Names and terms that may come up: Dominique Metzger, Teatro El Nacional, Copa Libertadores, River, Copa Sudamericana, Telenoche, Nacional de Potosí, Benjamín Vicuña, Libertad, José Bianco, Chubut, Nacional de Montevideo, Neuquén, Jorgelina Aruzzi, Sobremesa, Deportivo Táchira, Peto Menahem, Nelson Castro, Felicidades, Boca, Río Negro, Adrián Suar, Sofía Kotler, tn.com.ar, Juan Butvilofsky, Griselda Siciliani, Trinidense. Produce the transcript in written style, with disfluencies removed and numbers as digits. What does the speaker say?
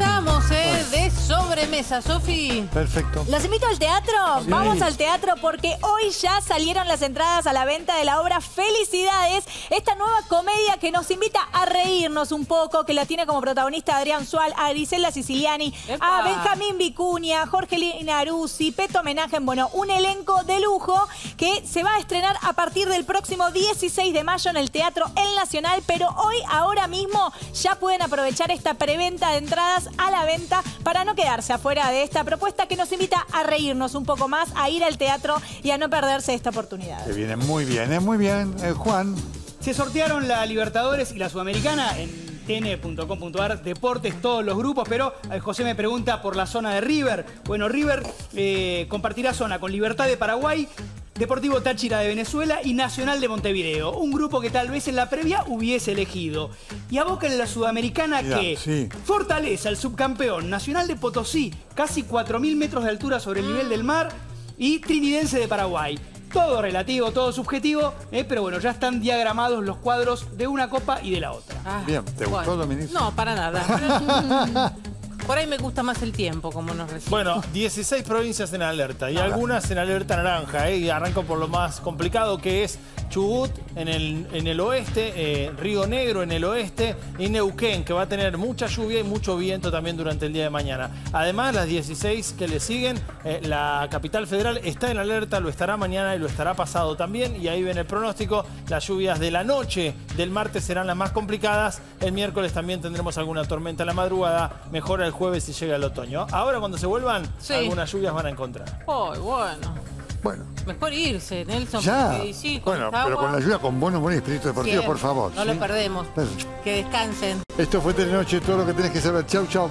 estamos, de sobremesa, Sofi. Perfecto. Los invito al teatro. Sí. Vamos al teatro porque hoy ya salieron las entradas a la venta de la obra Felicidades. Esta nueva comedia que nos invita a reírnos un poco, que la tiene como protagonista Adrián Suar, a Griselda Siciliani, a Benjamín Vicuña, Jorgelina Aruzzi, Peto Menahem. Bueno, un elenco de lujo que se va a estrenar a partir del próximo 16 de mayo en el Teatro El Nacional. Pero hoy, ahora mismo, ya pueden aprovechar esta preventa de entradas a la venta para no quedarse afuera de esta propuesta que nos invita a reírnos un poco más, a ir al teatro y a no perderse esta oportunidad. Que viene muy bien, es muy bien, Juan. Se sortearon la Libertadores y la Sudamericana en tn.com.ar, deportes, todos los grupos, pero José me pregunta por la zona de River. Bueno, River compartirá zona con Libertad de Paraguay, Deportivo Táchira de Venezuela y Nacional de Montevideo. Un grupo que tal vez en la previa hubiese elegido. Y a Boca en la Sudamericana, que sí. Fortaleza, el subcampeón, Nacional de Potosí, casi 4.000 metros de altura sobre el nivel del mar, y Trinidense de Paraguay. Todo relativo, todo subjetivo, pero bueno, ya están diagramados los cuadros de una copa y de la otra. Ah, bien, ¿te gustó, Dominique? No, para nada. Por ahí me gusta más el tiempo, como nos recibe. Bueno, 16 provincias en alerta y algunas en alerta naranja. Y arranco por lo más complicado, que es Chubut en el oeste, Río Negro en el oeste y Neuquén, que va a tener mucha lluvia y mucho viento también durante el día de mañana. Además, las 16 que le siguen, la Capital Federal está en alerta, lo estará mañana y lo estará pasado también. Y ahí viene el pronóstico, las lluvias de la noche del martes serán las más complicadas. El miércoles también tendremos alguna tormenta a la madrugada, mejora el jueves y llega el otoño. Ahora, cuando se vuelvan, algunas lluvias van a encontrar. Oh, bueno. Mejor irse, Nelson. Ya. Sí, bueno, pero con la lluvia, con buenos espíritu deportivo, por favor. No lo perdemos. Que descansen. Esto fue Telenoche, todo lo que tenés que saber. Chau, chau.